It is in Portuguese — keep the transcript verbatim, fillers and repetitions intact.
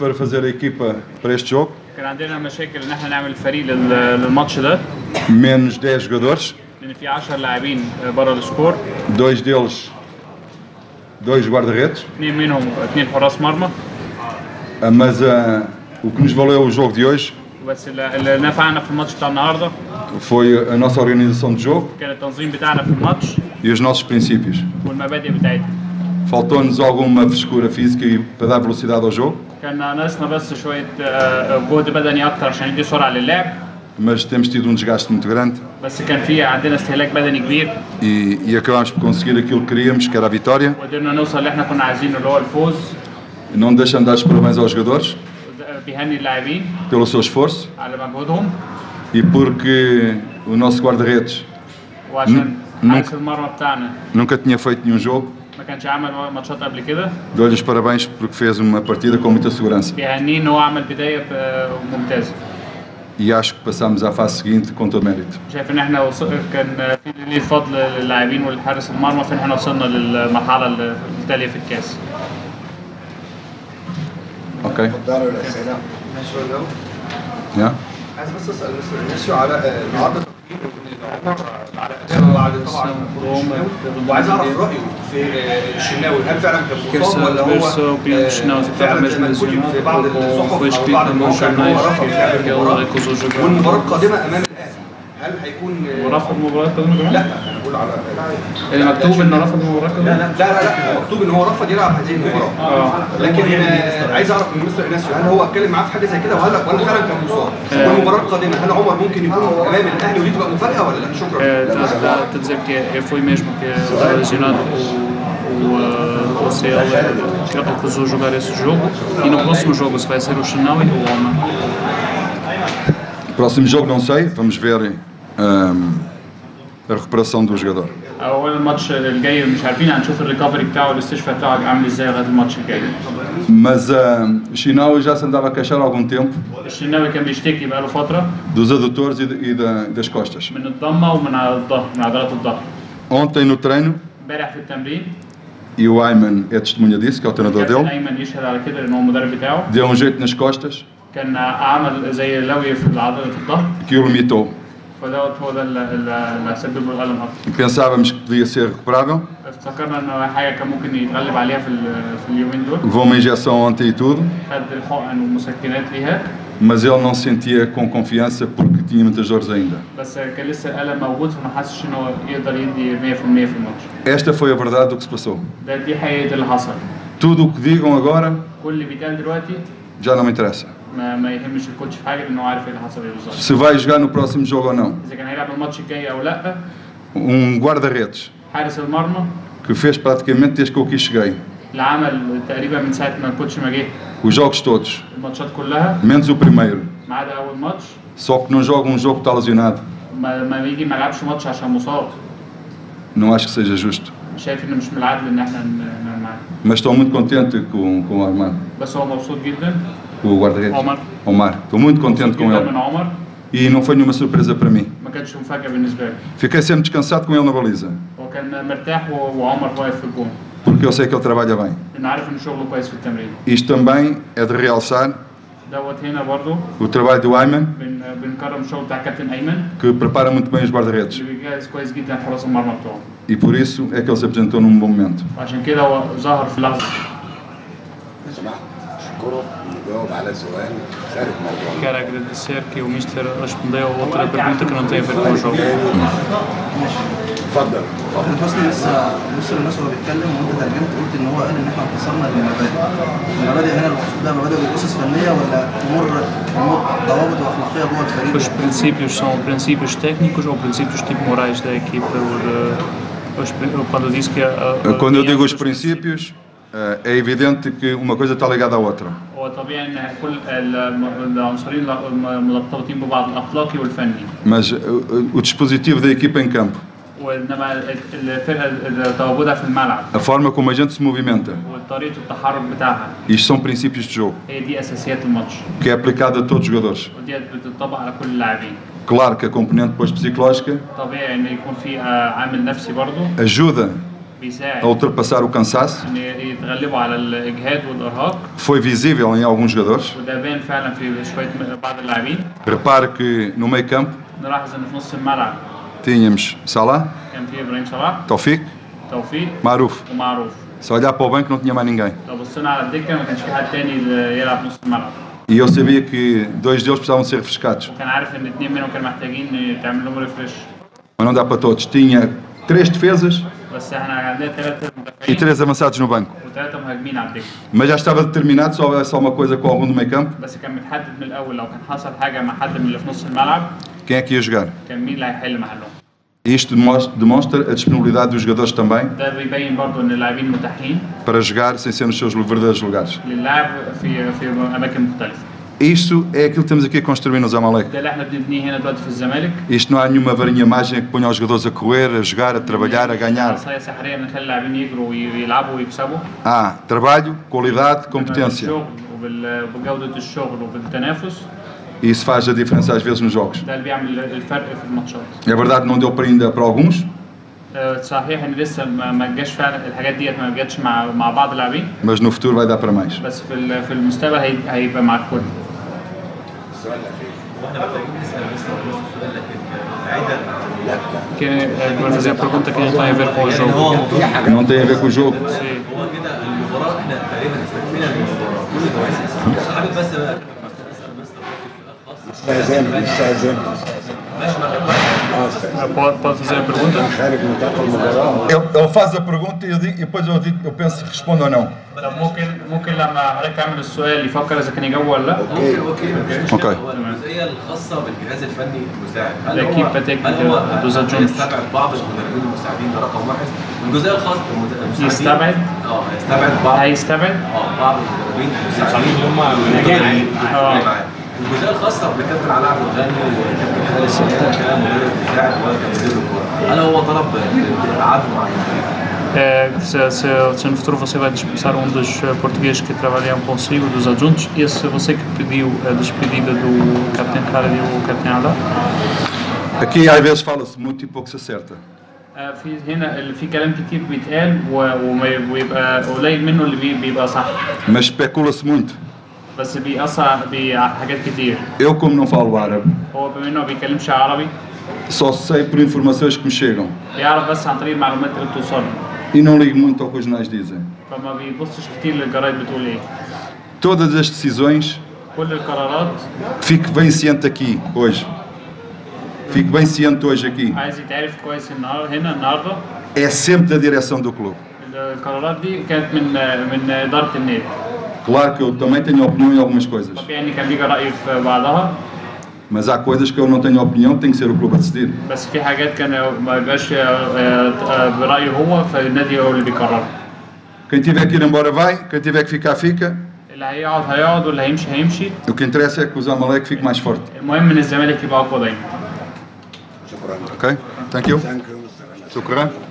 para fazer a equipa para este jogo. Menos dez jogadores. Dois deles, dois guarda-redes. Mas uh, o que nos valeu o jogo de hoje foi a nossa organização de jogo e os nossos princípios. Faltou-nos alguma frescura física e para dar velocidade ao jogo, mas temos tido um desgaste muito grande e, e acabámos por conseguir aquilo que queríamos, que era a vitória. Não deixando de dar os parabéns aos jogadores pelo seu esforço e porque o nosso guarda-redes nunca, nunca tinha feito nenhum jogo. Dou-lhe os parabéns porque fez uma partida com muita segurança. E acho que passamos à fase seguinte com todo o mérito. Okay. Yeah. Está a dizer que foi mesmo que estava lesionado o O C L, que recusou jogar esse jogo, e no próximo jogo se vai ser o Xenão e o Omar. Próximo jogo não sei, vamos ver um, a recuperação do jogador. Mas uh, o Xenão já se andava a queixar há algum tempo dos adutores e, de, e da, das costas. Ontem no treino, e o Ayman é testemunha disso, que é o treinador dele, deu um jeito nas costas que o limitou. E pensávamos que podia ser recuperável. Levou uma injeção ontem e tudo, mas ele não se sentia com confiança porque tinha muitas dores ainda. Esta foi a verdade do que se passou. Tudo o que digam agora já não me interessa. Se vai jogar no próximo jogo ou não. Um guarda-redes que fez praticamente desde que eu aqui cheguei os jogos todos, menos o primeiro, só que não joga um jogo que está lesionado. Não acho que seja justo. Mas estou muito contente com, com o Armando, o guarda-redes, Omar. Omar. Estou muito contente com ele. E não foi nenhuma surpresa para mim. Fiquei sempre descansado com ele na baliza, porque eu sei que ele trabalha bem. Isto também é de realçar o trabalho do Ayman, que prepara muito bem os guarda-redes. E por isso é que ele se apresentou num bom momento. Quero agradecer que o Mister respondeu a outra pergunta que não tem a ver com o jogo. Os princípios são princípios técnicos ou princípios tipo morais da equipa? Quando, diz que a, a quando eu digo os princípios, é evidente que uma coisa está ligada à outra. Mas o dispositivo da equipa em campo, a forma como a gente se movimenta, isto são princípios de jogo que é aplicado a todos os jogadores. Claro que a componente depois psicológica ajuda a ultrapassar o cansaço. Foi visível em alguns jogadores. Repare que no meio campo tínhamos Salah, Taufik, Maruf. Se olhar para o banco não tinha mais ninguém. E eu sabia que dois deles precisavam ser refrescados. Mas não dá para todos. Tinha três defesas e três avançados no banco. Mas já estava determinado, se houvesse alguma coisa com algum do meio campo, quem é que ia jogar? Isto demonstra a disponibilidade dos jogadores também para jogar sem ser nos seus verdadeiros lugares. Isto é aquilo que temos aqui a construir no Zamalek. Isto não há nenhuma varinha mágica que ponha os jogadores a correr, a jogar, a trabalhar, a ganhar. Há trabalho, qualidade, competência. E isso faz a diferença às vezes nos jogos. É verdade, não deu para ainda para alguns. Mas no futuro vai dar para mais. Vou fazer a pergunta que não tem a ver com o jogo. Não tem a ver com o jogo. Pode fazer a pergunta? Ele, ele faz a pergunta e eu digo, depois eu, digo, eu penso se responde ou não. Ok. Ok. الجزء الخاص بكابتن علاء عبد الغني وكابتن هشام كلام مساعد ومدير الكوره انا هو طلب ابعاد معينه. Se, se, se no futuro você vai dispensar um dos portugueses que trabalham consigo, dos adjuntos, esse você que pediu a despedida do capitão Khalid e do capitão Alá? Aqui às vezes fala-se muito e pouco se acerta. في هنا في كلام كتير بيتقال وبيبقى قليل منه اللي بيبقى صح. Mas especula-se muito. Eu, como não falo árabe, só sei por informações que me chegam. E não ligo muito ao que os jornais dizem. Todas as decisões, fico bem ciente aqui hoje. Fico bem ciente hoje aqui. É sempre da direção do clube. Claro que eu também tenho opinião em algumas coisas. Mas há coisas que eu não tenho opinião, tem que ser o clube a decidir. Quem tiver que ir embora vai, quem tiver que ficar fica. O que interessa é que o Zamalek fique mais forte. Ok? Thank you. Shukran.